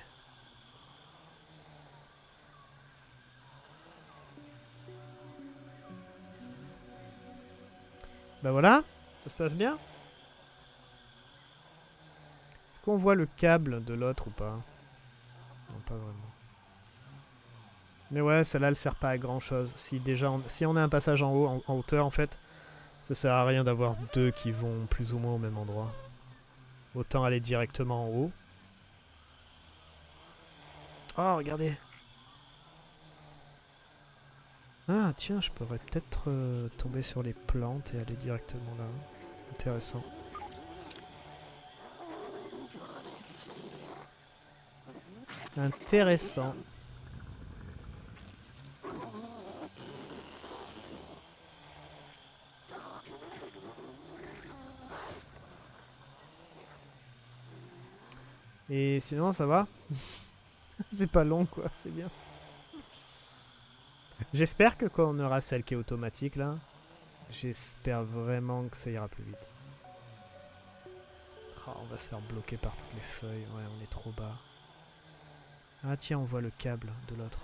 Bah voilà, ça se passe bien. Est-ce qu'on voit le câble de l'autre ou pas? Non, pas vraiment. Mais ouais, celle-là, elle sert pas à grand-chose. Si déjà, si on a un passage en haut, en hauteur, en fait, ça sert à rien d'avoir deux qui vont plus ou moins au même endroit. Autant aller directement en haut. Oh, regardez. Ah, tiens, je pourrais peut-être tomber sur les plantes et aller directement là. Intéressant. Intéressant. Et sinon, ça va. C'est pas long, quoi. C'est bien. J'espère que quand on aura celle qui est automatique, là, j'espère vraiment que ça ira plus vite. Oh, on va se faire bloquer par toutes les feuilles. Ouais, on est trop bas. Ah tiens, on voit le câble de l'autre.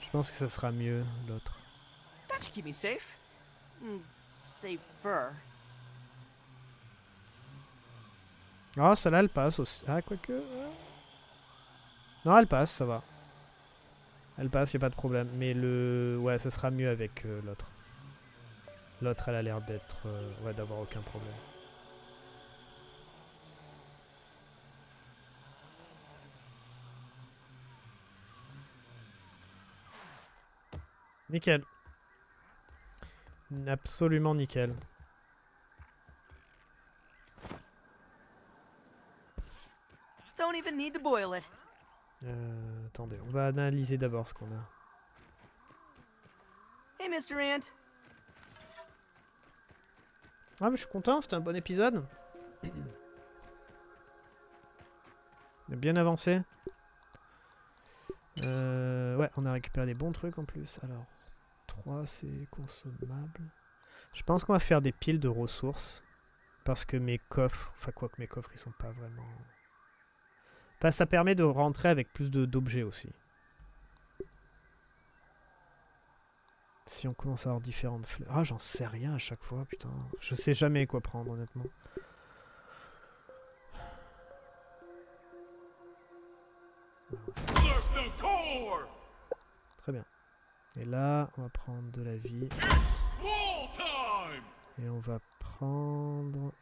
Je pense que ça sera mieux, l'autre. That should keep me safe. Safer. Ah, oh, celle-là, elle passe aussi. Ah, quoique... Non, elle passe, ça va. Elle passe, y'a pas de problème. Mais le... Ouais, ça sera mieux avec l'autre. L'autre, elle a l'air d'être... Ouais, d'avoir aucun problème. Nickel. Absolument nickel. Don't even need to boil it. Attendez, on va analyser d'abord ce qu'on a. Hey, Mr. Ant. Ah mais je suis content, c'était un bon épisode. On a bien avancé. Ouais, on a récupéré des bons trucs en plus. Alors, 3 c'est consommable. Je pense qu'on va faire des piles de ressources. Parce que mes coffres, enfin quoi que mes coffres ils sont pas vraiment... Enfin, ça permet de rentrer avec plus d'objets aussi. Si on commence à avoir différentes fleurs... Ah, j'en sais rien à chaque fois, putain. Je sais jamais quoi prendre, honnêtement. Très bien. Et là, on va prendre de la vie. Et on va prendre...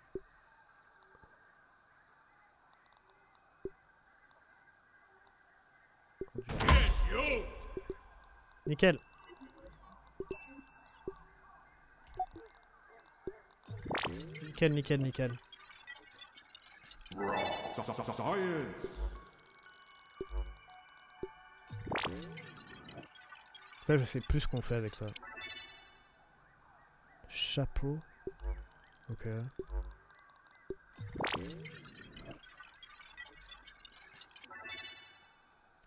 Nickel. Nickel, nickel, nickel. Ça, je sais plus ce qu'on fait avec ça. Chapeau. Ok.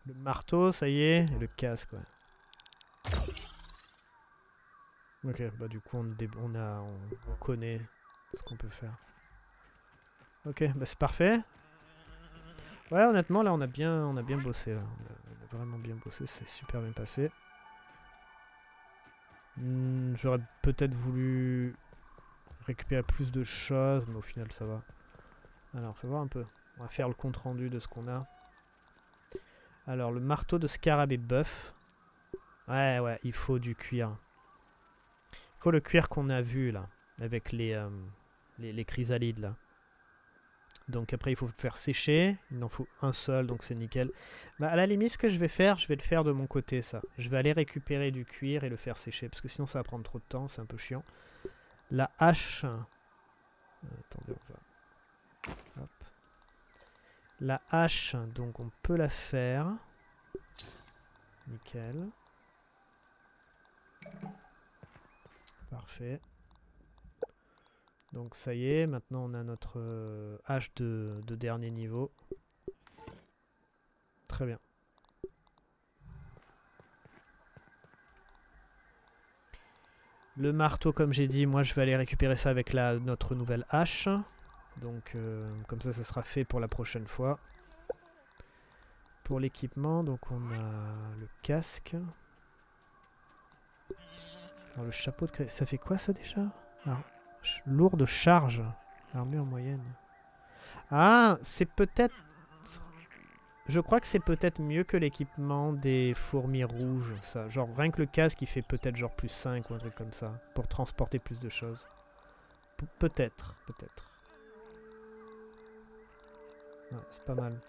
Le marteau, ça y est, et le casque, ouais. Ok, bah du coup on connaît ce qu'on peut faire. Ok, bah c'est parfait. Ouais, honnêtement là on a bien bossé là, on a vraiment bien bossé, c'est super bien passé. J'aurais peut-être voulu récupérer plus de choses, mais au final ça va. Alors, faut voir un peu. On va faire le compte rendu de ce qu'on a. Alors, le marteau de scarabée bœuf. Ouais, ouais, il faut du cuir. Il faut le cuir qu'on a vu, là. Avec les chrysalides, là. Donc après, il faut le faire sécher. Il en faut un seul, donc c'est nickel. Bah, à la limite, ce que je vais faire, je vais le faire de mon côté, ça. Je vais aller récupérer du cuir et le faire sécher. Parce que sinon, ça va prendre trop de temps. C'est un peu chiant. La hache... Attendez, on va... Hop. La hache, donc on peut la faire. Nickel. Parfait. Donc ça y est, maintenant on a notre hache de dernier niveau. Très bien. Le marteau, comme j'ai dit, moi je vais aller récupérer ça avec notre nouvelle hache. Donc comme ça, ça sera fait pour la prochaine fois. Pour l'équipement, donc on a le casque. Alors le chapeau de... Ça fait quoi ça déjà? Alors, lourde charge. Armée en moyenne. Ah, c'est peut-être... Je crois que c'est peut-être mieux que l'équipement des fourmis rouges, ça. Genre, rien que le casque, il fait peut-être genre plus 5 ou un truc comme ça, pour transporter plus de choses. Peut-être, peut-être. Ouais, c'est pas mal.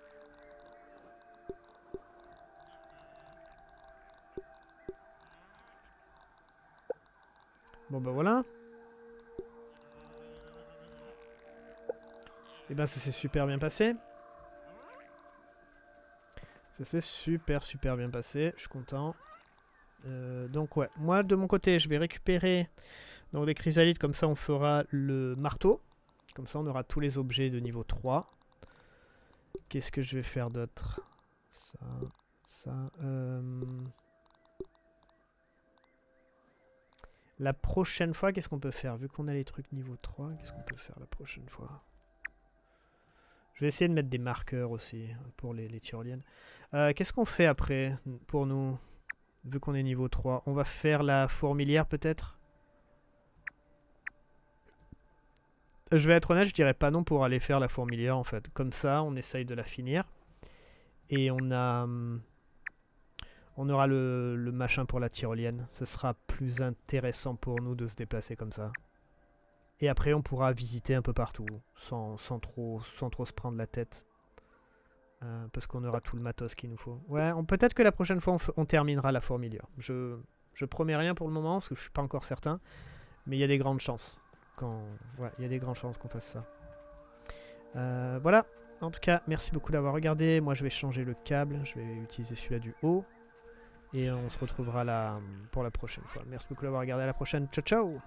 Bon, bah voilà. Et ben, ça s'est super bien passé. Ça s'est super bien passé, je suis content. Donc ouais, moi de mon côté je vais récupérer donc les chrysalides, comme ça on fera le marteau. Comme ça on aura tous les objets de niveau 3. Qu'est-ce que je vais faire d'autre? Ça, ça... La prochaine fois, qu'est-ce qu'on peut faire? Vu qu'on a les trucs niveau 3, qu'est-ce qu'on peut faire la prochaine fois? Je vais essayer de mettre des marqueurs aussi pour les tyroliennes. Qu'est-ce qu'on fait après pour nous, vu qu'on est niveau 3? On va faire la fourmilière peut-être? Je vais être honnête, je dirais pas non pour aller faire la fourmilière en fait. Comme ça, on essaye de la finir. Et on aura le machin pour la tyrolienne. Ce sera plus intéressant pour nous de se déplacer comme ça. Et après, on pourra visiter un peu partout, sans trop se prendre la tête. Parce qu'on aura tout le matos qu'il nous faut. Ouais, peut-être que la prochaine fois, on terminera la fourmilière. Je promets rien pour le moment, parce que je suis pas encore certain. Mais il y a des grandes chances. Ouais, il y a des grandes chances qu'on fasse ça. Voilà. En tout cas, merci beaucoup d'avoir regardé. Moi, je vais changer le câble. Je vais utiliser celui-là du haut. Et on se retrouvera là pour la prochaine fois. Merci beaucoup d'avoir regardé. À la prochaine. Ciao, ciao!